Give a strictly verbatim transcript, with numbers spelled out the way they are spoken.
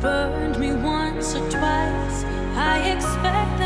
Burned me once or twice, I expect